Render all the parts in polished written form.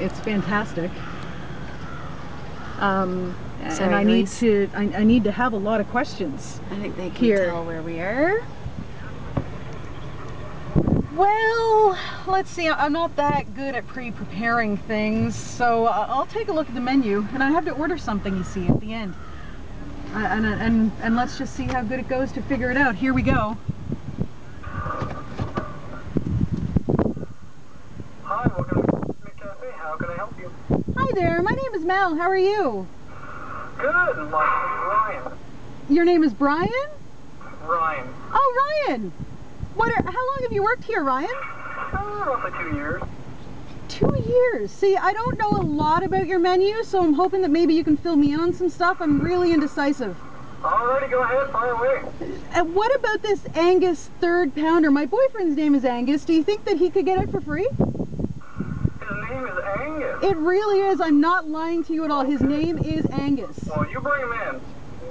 It's fantastic. Sorry, and I need to I need to have a lot of questions. I think they can tell where we are. Well, let's see, I'm not that good at pre-preparing things, so I'll take a look at the menu, and I have to order something, you see, at the end. And let's just see how good it goes to figure it out. Here we go. Hi, welcome to McCafe. How can I help you? Hi there, my name is Mel. How are you? Good, my name is Ryan. Your name is Brian? Ryan. Oh, Ryan! How long have you worked here, Ryan? Roughly 2 years. 2 years? See, I don't know a lot about your menu, so I'm hoping that maybe you can fill me in on some stuff. I'm really indecisive. Alrighty, go ahead, fire away. And what about this Angus third pounder? My boyfriend's name is Angus. Do you think that he could get it for free? His name is Angus. It really is. I'm not lying to you at all. His name is Angus. Well, you bring him in.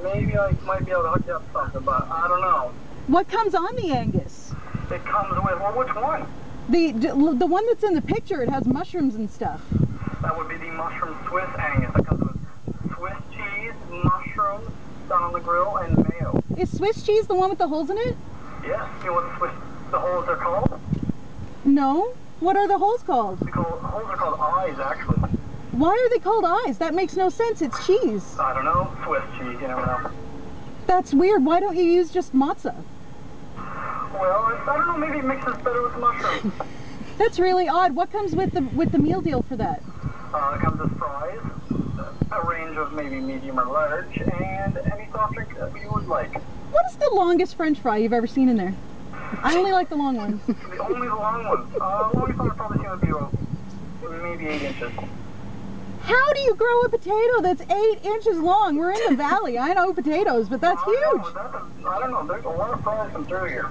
Maybe I might be able to hook you up with something, but I don't know. What comes on the Angus? It comes with, well, which one? The one that's in the picture. It has mushrooms and stuff. That would be the mushroom Swiss Angus. That comes with Swiss cheese, mushrooms, done on the grill, and mayo. Is Swiss cheese the one with the holes in it? Yes. You know what the holes are called? No. What are the holes called? The holes are called eyes, actually. Why are they called eyes? That makes no sense. It's cheese. I don't know. Swiss cheese, you never know. That's weird. Why don't you use just matzah? Well, I don't know, maybe it mixes better with mushrooms. That's really odd. What comes with the meal deal for that? It comes with fries, a range of maybe medium or large, and any soft drink that you would like. What is the longest French fry you've ever seen in there? I only like the long ones. Only the long ones. Longest one I've probably seen would be about maybe 8 inches. How do you grow a potato that's 8 inches long? We're in the valley. I know potatoes, but that's huge. I don't know. There's a lot of fries come through here.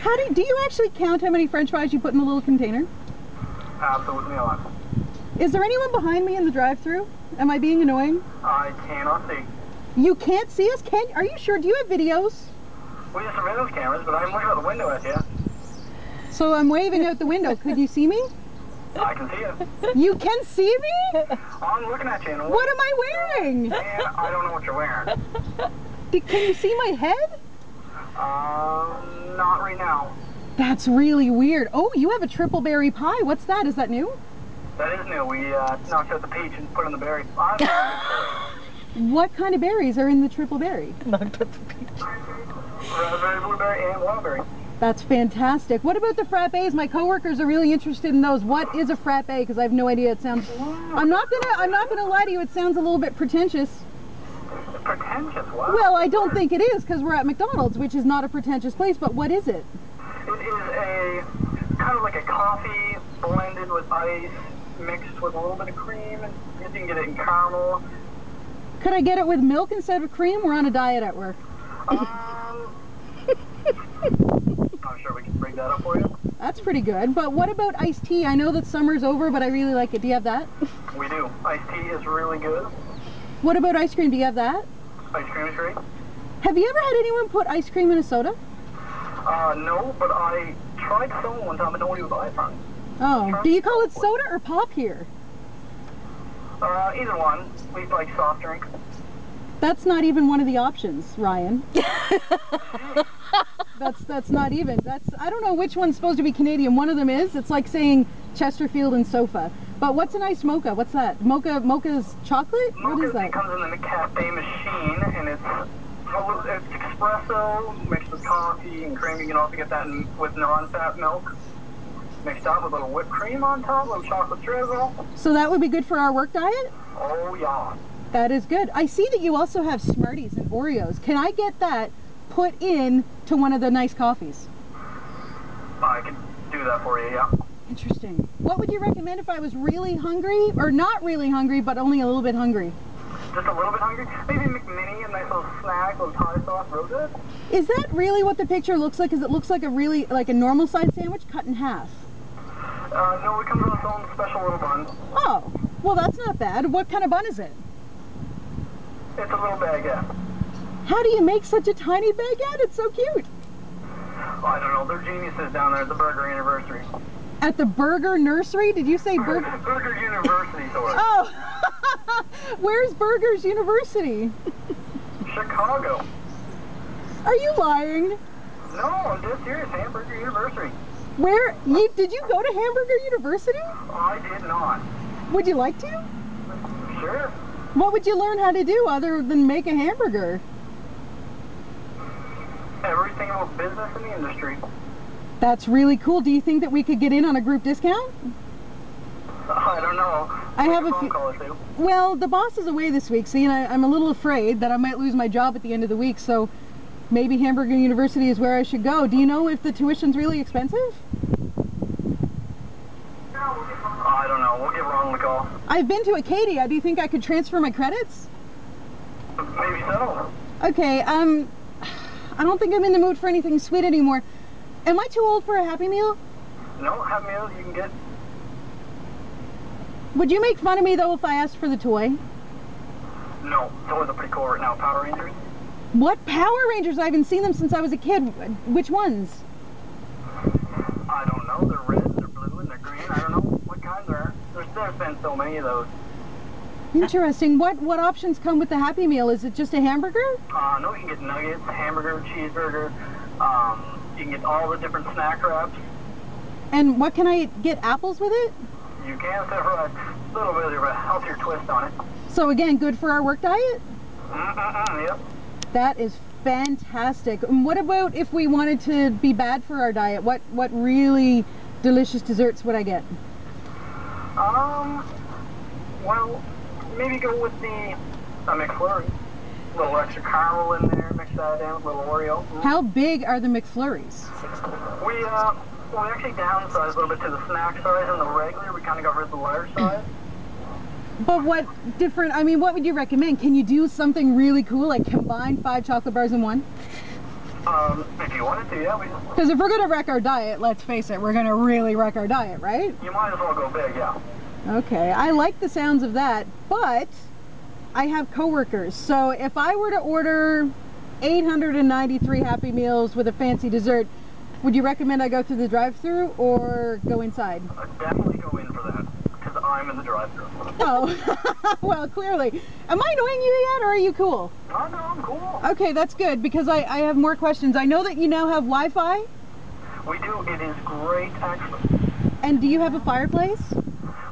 How do you actually count how many French fries you put in a little container? Absolutely not. Is there anyone behind me in the drive-through? Am I being annoying? I cannot see. You can't see us? Are you sure? Do you have videos? We have surveillance cameras, but I'm waving out the window at you. So I'm waving out the window. Could you see me? I can see you. You can see me? I'm looking at you. What am I wearing? I don't know what you're wearing. Can you see my head? Not right now. That's really weird. Oh, you have a triple berry pie. What's that? Is that new? That is new. We knocked out the peach and put in the berry. What kind of berries are in the triple berry? Knocked out the peach. Raspberry, blueberry, and waterberry. That's fantastic. What about the frappes? My coworkers are really interested in those. What is a frappe? Because I have no idea. It sounds. I'm not gonna lie to you. It sounds a little bit pretentious. Pretentious? What? Well, I don't think it is because we're at McDonald's, which is not a pretentious place. But what is it? It is a kind of like a coffee blended with ice, mixed with a little bit of cream, and you can get it in caramel. Could I get it with milk instead of cream? We're on a diet at work. I'm sure we can bring that up for you. That's pretty good. But what about iced tea? I know that summer's over, but I really like it. Do you have that? We do. Iced tea is really good. What about ice cream? Do you have that? Ice cream is great. Have you ever had anyone put ice cream in a soda? No, but I tried soda one time and nobody was buying it. Oh. Do you call it soda or pop here? Either one. We like soft drink. That's not even one of the options, Ryan. That's not even. I don't know which one's supposed to be Canadian. One of them is. It's like saying Chesterfield and sofa. But what's a nice mocha? What's that? Mocha's chocolate? Mocha, what is that? It comes in the McCafe machine, and it's espresso mixed with coffee and cream. You can also get that with non-fat milk. Mixed up with a little whipped cream on top, a little chocolate drizzle. So that would be good for our work diet? Oh, yeah. That is good. I see that you also have Smarties and Oreos. Can I get that put in to one of the nice coffees? I can do that for you, yeah. Interesting. What would you recommend if I was really hungry, or not really hungry, but only a little bit hungry? Just a little bit hungry? Maybe McMini, a nice little snack, a little hot sauce, roasted. Is that really what the picture looks like? Because it looks like a normal sized sandwich cut in half. No, it comes with its own special little bun. Oh, well that's not bad. What kind of bun is it? It's a little baguette. How do you make such a tiny baguette? It's so cute. I don't know. They're geniuses down there at the Burger University. At the Burger Nursery? Did you say Burger? Burger University. Oh! Where's Burger's University? Chicago. Are you lying? No, I'm just serious. Hamburger University. Where? Did you go to Hamburger University? I did not. Would you like to? Sure. What would you learn how to do other than make a hamburger? Everything about business in the industry. That's really cool. Do you think that we could get in on a group discount? I don't know. I have a phone call or two. Well, the boss is away this week, see, and I'm a little afraid that I might lose my job at the end of the week, so maybe Hamburger University is where I should go. Do you know if the tuition's really expensive? I don't know. We'll give Ron a call. I've been to Acadia. Do you think I could transfer my credits? Maybe so. Okay, I don't think I'm in the mood for anything sweet anymore. Am I too old for a Happy Meal? No, Happy Meal you can get. Would you make fun of me, though, if I asked for the toy? No, toys are pretty cool right now. Power Rangers? What Power Rangers? I haven't seen them since I was a kid. Which ones? I don't know. They're red, they're blue, and they're green. I don't know what kind they are. There's been so many of those. Interesting. What options come with the Happy Meal? Is it just a hamburger? No, you can get nuggets, a hamburger, cheeseburger. You can get all the different snack wraps. And what can I get? Apples with it? You can set for a little bit of a healthier twist on it. So again, good for our work diet? Yep. That is fantastic. And what about if we wanted to be bad for our diet? What really delicious desserts would I get? Well, maybe go with the McFlurry. A little extra caramel in there, mix that in with a little Oreo. How big are the McFlurries? We actually downsized a little bit to the snack size and the regular. We kind of got rid of the large size. But what different, I mean, what would you recommend? Can you do something really cool, like combine 5 chocolate bars in one? If you wanted to, yeah. Because if we're going to wreck our diet, let's face it, we're going to really wreck our diet, right? You might as well go big, yeah. Okay, I like the sounds of that, but I have coworkers, so if I were to order 893 Happy Meals with a fancy dessert, would you recommend I go through the drive-thru or go inside? Definitely go in for that, because I'm in the drive-thru. Oh, well, clearly. Am I annoying you yet, or are you cool? Oh, no, I'm cool. Okay, that's good, because I have more questions. I know that you now have Wi-Fi. We do. It is great, actually. And do you have a fireplace?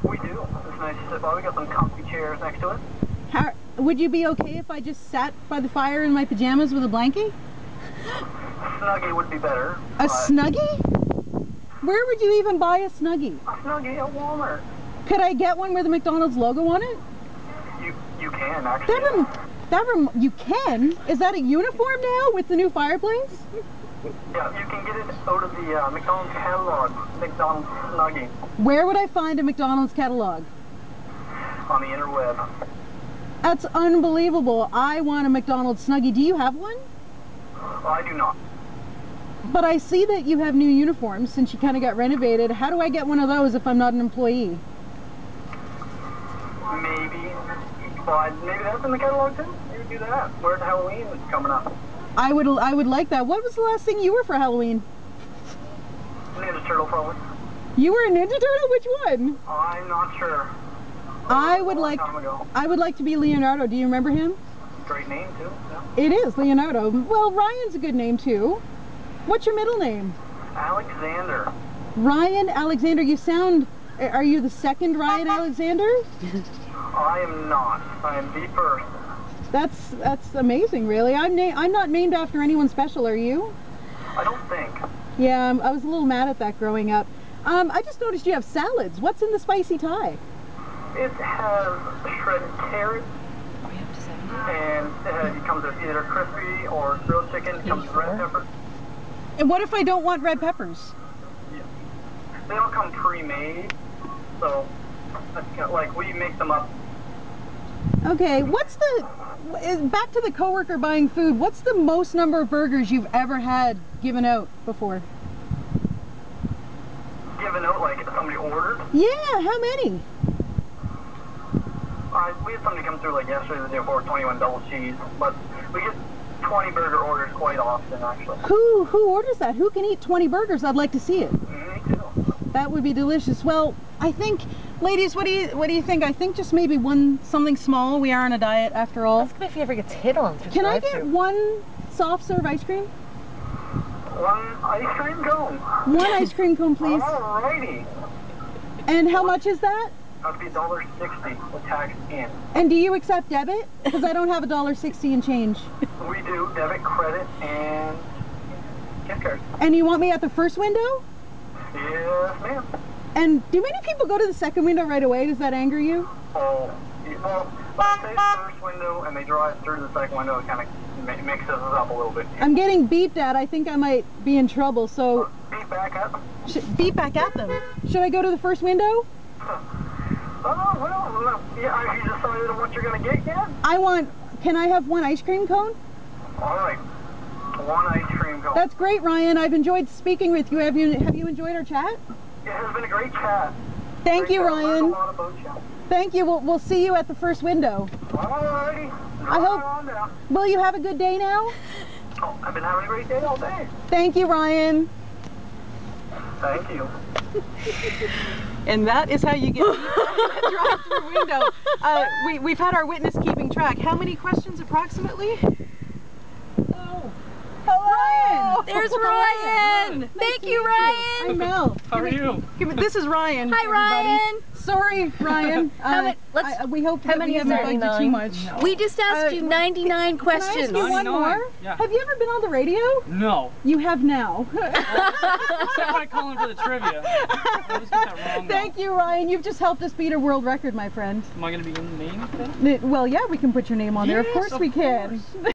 We do. It's nice to sit by. We got some comfy chairs next to it. Would you be okay if I just sat by the fire in my pajamas with a blanket? Snuggie would be better. A Snuggie? Where would you even buy a Snuggie? A Snuggie at Walmart. Could I get one with the McDonald's logo on it? You can, actually. You can? Is that a uniform now with the new fireplace? Yeah, you can get it out of the McDonald's catalog, McDonald's Snuggie. Where would I find a McDonald's catalog? On the interweb. That's unbelievable. I want a McDonald's Snuggie. Do you have one? I do not. But I see that you have new uniforms since you kind of got renovated. How do I get one of those if I'm not an employee? Maybe that's in the catalog too. You would do that. Where's Halloween coming up? I would like that. What was the last thing you were for Halloween? Ninja Turtle, probably. You were a Ninja Turtle? Which one? I'm not sure. I would like to be Leonardo. Do you remember him? Great name too. Yeah. It is Leonardo. Well, Ryan's a good name too. What's your middle name? Alexander. Ryan Alexander. You sound. Are you the second Ryan Alexander? I am not. I am the first. That's amazing, really. I'm not named after anyone special. Are you? I don't think. Yeah, I was a little mad at that growing up. I just noticed you have salads. What's in the spicy Thai? It has shredded carrots, and it comes with either crispy or grilled chicken. It comes with red pepper. And what if I don't want red peppers? Yeah. They all come pre-made, so that's kind of like we make them up. Okay, back to the coworker buying food, what's the most number of burgers you've ever had given out before? Given out like somebody ordered? Yeah, how many? We had somebody come through like yesterday, the day before, 21 double cheese, but we get 20 burger orders quite often, actually. Who orders that? Who can eat 20 burgers? I'd like to see it. Me too. That would be delicious. Well, I think, ladies, what do you think? I think just maybe something small. We are on a diet after all. Ask him if he ever gets hit on. Can I get one soft serve ice cream? One ice cream cone. One ice cream cone, please. Alrighty. And how much is that? That'd be $1.60 with tax in. And do you accept debit? Because I don't have $1.60 in change. We do debit, credit, and gift card. And you want me at the first window? Yes, ma'am. And do many people go to the second window right away? Does that anger you? Oh, well, they say the first window and they drive through the second window. It kind of mixes us up a little bit. I'm getting beeped at. I think I might be in trouble. So beep back at them. Beep back at them. Should I go to the first window? Oh, well, yeah, have you decided on what you're going to get yet? Can I have one ice cream cone? All right, one ice cream cone. That's great, Ryan. I've enjoyed speaking with you. Have you enjoyed our chat? It has been a great chat. Thank you, Ryan. A lot about you. Thank you. We'll see you at the first window. All righty. Will you have a good day now? Oh, I've been having a great day all day. Thank you, Ryan. Thank you. And that is how you get the drive-through window. We've had our witness keeping track. How many questions approximately? Oh, hello! Ryan. There's Ryan. Nice Thank you, Ryan. I'm Mel. How are you? This is Ryan. Hi, everybody. Ryan. Sorry, Ryan. We hope that we haven't bugged you too much. No. We just asked you 99 questions. Can I ask you one more? Yeah. Have you ever been on the radio? No. You have now. Except when I call in for the trivia. I always get that wrong. Thank you, Ryan. You've just helped us beat a world record, my friend. Am I going to be in the name then? Well, yeah, we can put your name on there. Of course we can.